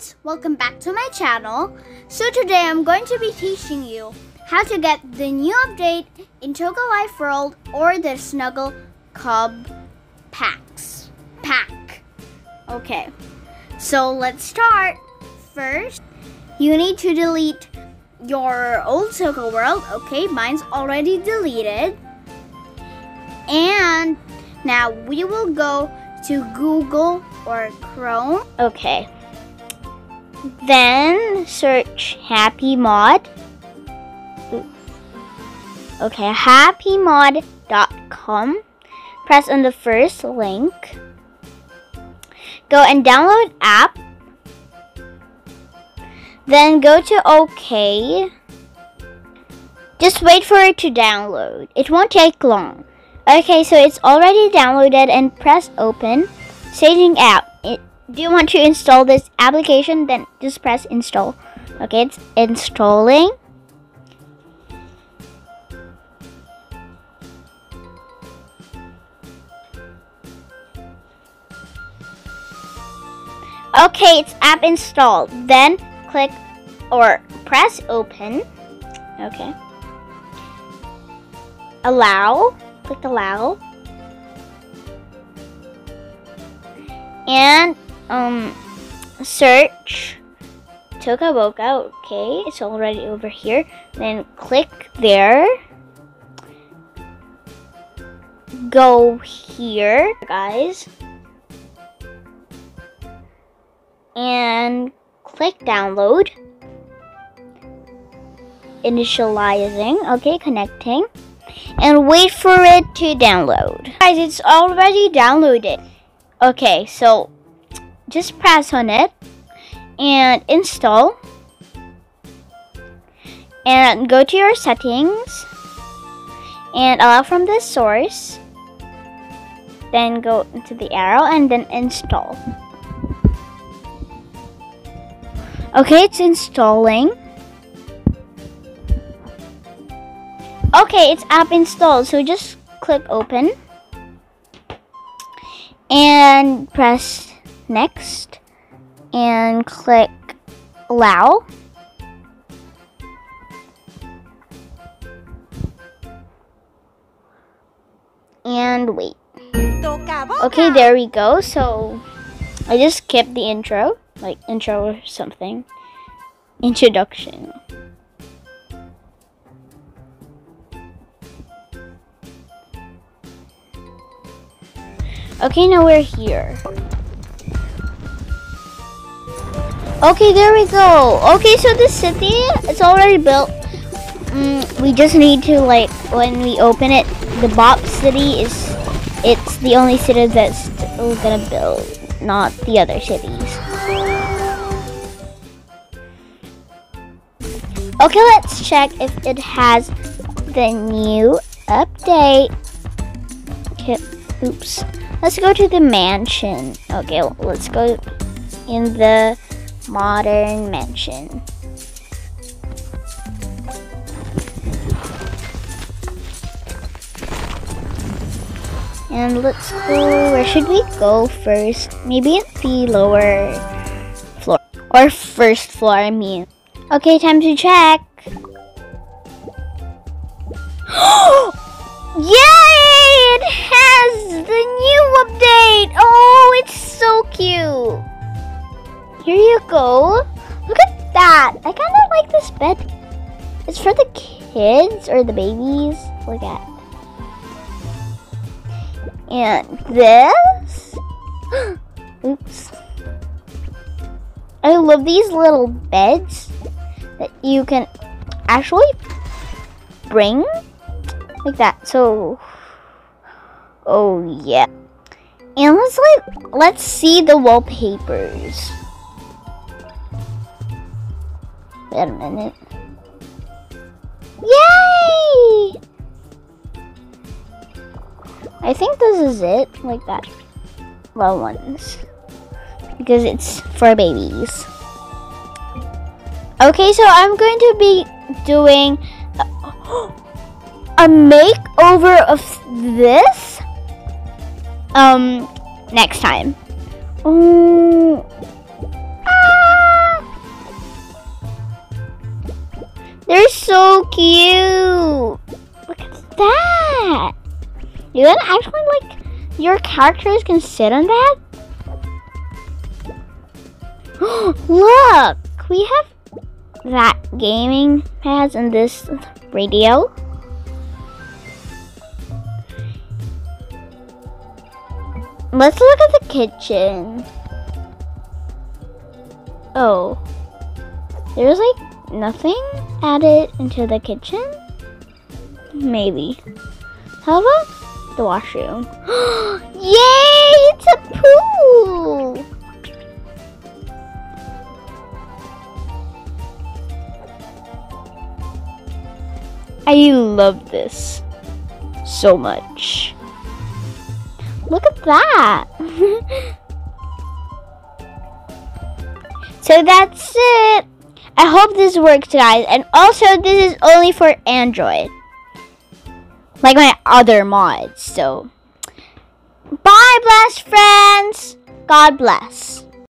friends, welcome back to my channel. So today I'm going to be teaching you how to get the new update in Toca Life World or the Snuggle Cub pack. Okay, so let's start. First, you need to delete your old Toca World. Okay, mine's already deleted. And now we will go to Google or Chrome. Okay. Then search HappyMod. Okay, happymod.com. Press on the first link. Go and download app. Then go to OK. Just wait for it to download. It won't take long. Okay, so it's already downloaded and press open, saving app. Do you want to install this application? Then just press install. Okay, it's installing. Okay, it's app installed. Then click or press open. Okay. Allow. Click allow, and search Toca Boca. Okay, it's already over here. Then click there. Go here, guys, and click download. Initializing. Okay, connecting. And wait for it to download. Guys, it's already downloaded. Okay, so just press on it and install. And go to your settings and allow from the source. Then go into the arrow and then install. Okay, it's installing. Okay, it's app installed, so just click open and press next and click allow. And wait. Okay, there we go. So I just skipped the intro, like intro or something. Introduction. Okay, now we're here. Okay, there we go. Okay, so this city, it's already built. We just need to, like, when we open it, the Bop City it's the only city that's still gonna build, not the other cities. Okay, let's check if it has the new update. Okay, oops. Let's go to the mansion. Okay, well, let's go in the modern mansion. And let's go, where should we go first? Maybe it's the lower floor. Or first floor, I mean. Okay, time to check. Yay! It has the new update! Oh, it's so cute! Here you go! Look at that! I kind of like this bed. It's for the kids or the babies. Look at it. And this? Oops. I love these little beds that you can actually bring. Like that, so, oh yeah. And let's see the wallpapers. Wait a minute. Yay! I think this is it, like that. Well, ones. Because it's for babies. Okay, so I'm going to be doing a makeover of this next time. They're so cute. Look at that. You can actually, like, your characters can sit on that. Look, we have that gaming pads and this radio. Let's look at the kitchen. Oh, there's like nothing added into the kitchen? Maybe. How about the washroom? Yay, it's a pool! I love this so much. Look at that. So that's it. I hope this works, guys. And also, this is only for Android, like my other mods. So, bye, blessed friends. God bless.